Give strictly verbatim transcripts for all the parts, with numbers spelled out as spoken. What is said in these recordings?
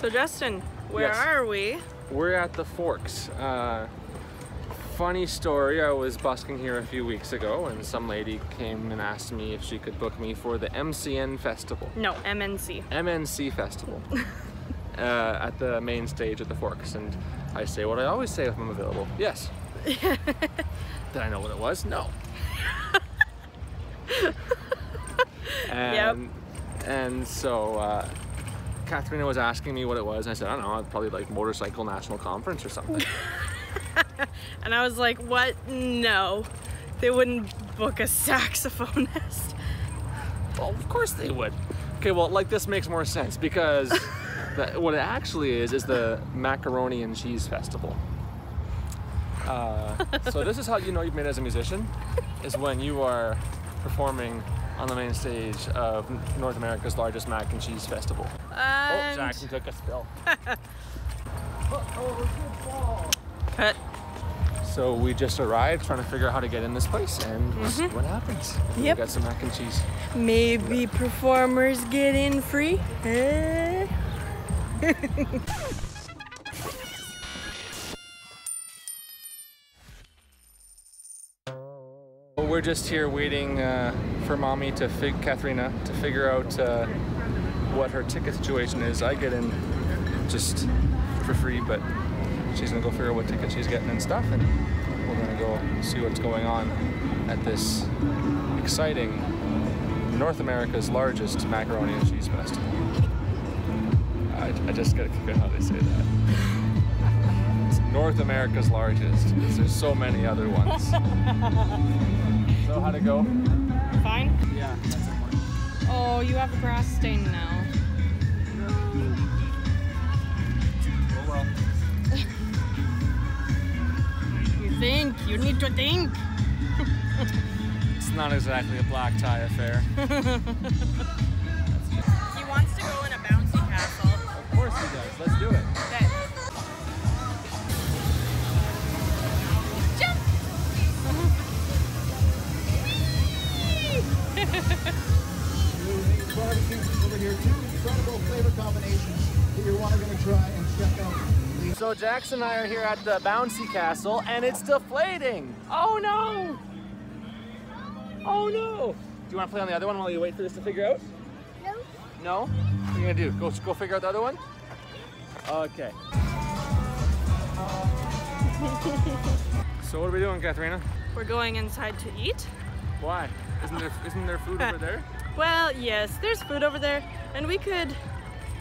So Justin, where yes. are we? We're at the Forks. Uh, funny story, I was busking here a few weeks ago and some lady came and asked me if she could book me for the M C N Festival. No, M N C. M N C Festival. uh, at the main stage at the Forks, and I say what I always say if I'm available. Yes. Did I know what it was? No. and, yep. and so uh, Kathrina was asking me what it was, and I said, I don't know, probably like Motorcycle National Conference or something. And I was like, what? No. They wouldn't book a saxophonist. Well, of course they would. Okay, well, like this makes more sense, because that, what it actually is is the Macaroni and Cheese Festival. Uh, so this is how you know you've made it as a musician, is when you are performing on the main stage of North America's largest mac and cheese festival. And oh, Jackson took a spill. Uh-oh, good ball. Cut. So we just arrived trying to figure out how to get in this place, and we'll mm-hmm. see what happens. Yep. We got some mac and cheese. Maybe yeah. performers get in free. Hey. Well, we're just here waiting uh, for mommy to fig Kathrina to figure out uh, what her ticket situation is. I get in just for free, but she's gonna go figure out what ticket she's getting and stuff, and we're gonna go see what's going on at this exciting North America's largest macaroni and cheese festival. I, I just gotta figure out how they say that. It's North America's largest, because there's so many other ones. So how'd it go? Fine? Yeah, that's important. Oh, you have a grass stain now. Think. You need to think. It's not exactly a black tie affair. He wants to go in a bouncy castle. Of course he does. Let's do it. Okay. Jump! Whee! Barbecues over here, two incredible flavor combinations that you're want to try and check out. So Jackson and I are here at the bouncy castle, and it's deflating. Oh no! Oh no! Do you want to play on the other one while you wait for this to figure out? No. No? What are you gonna do? Go, go figure out the other one. Okay. So what are we doing, Kathrina? We're going inside to eat. Why? Isn't there isn't there food over there? Well, yes, there's food over there, and we could,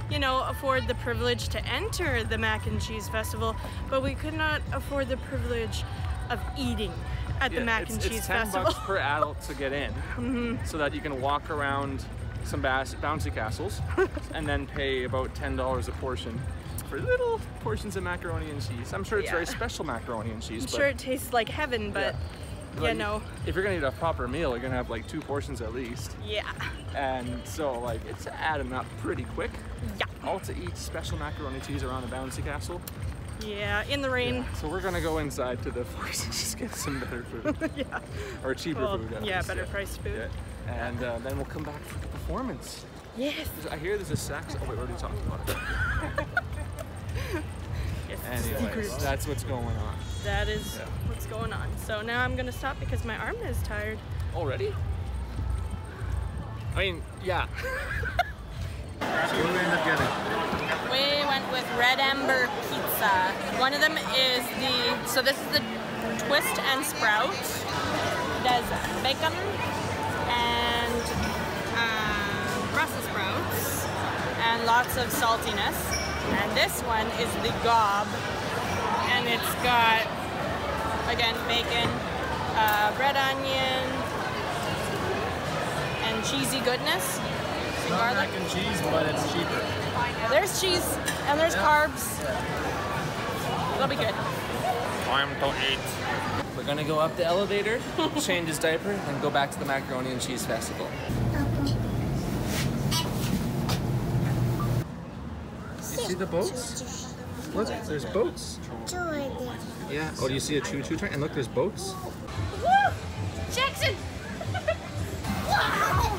you know, afford the privilege to enter the Mac and Cheese Festival, but we could not afford the privilege of eating at yeah, the Mac and Cheese Festival. It's ten bucks per adult to get in, mm-hmm. so that you can walk around some bouncy castles and then pay about ten dollars a portion for little portions of macaroni and cheese. I'm sure it's yeah. very special macaroni and cheese. I'm but sure it tastes like heaven, but yeah. Like, you know, if you're gonna eat a proper meal, you're gonna have like two portions at least. Yeah. And so like it's adding up pretty quick. Yeah. All to eat special macaroni cheese around a bouncy castle. Yeah, in the rain. Yeah. So we're gonna go inside to the Forks and just get some better food. Yeah. Or cheaper well, food. At yeah, least. better yeah. priced food. Yeah. And uh, then we'll come back for the performance. Yes. I hear there's a sax. Oh wait, we already talked about it. Anyways, that's what's going on. That is yeah. what's going on. So now I'm gonna stop because my arm is tired. Already? I mean, yeah. So what did we end up getting? We went with Red Ember Pizza. One of them is the, so this is the twist and sprout. It has bacon and uh, Brussels sprouts and lots of saltiness. And this one is the gob, and it's got, again, bacon, uh, red onion, and cheesy goodness. It's not garlic. Mac and cheese, but it's cheaper. There's cheese, and there's yeah. carbs. Yeah. It'll be good. Time to eat. We're gonna go up the elevator, change his diaper, and go back to the Macaroni and Cheese Festival. See the boats? Look, there's boats. Yeah. Oh, do you see a choo-choo train? And look, there's boats. Woo! Jackson! Wow!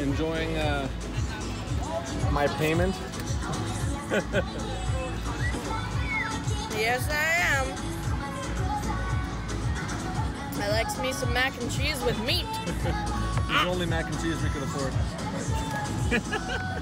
Enjoying uh, my payment. Yes, I am. I likes me some mac and cheese with meat. There's only mac and cheese we could afford.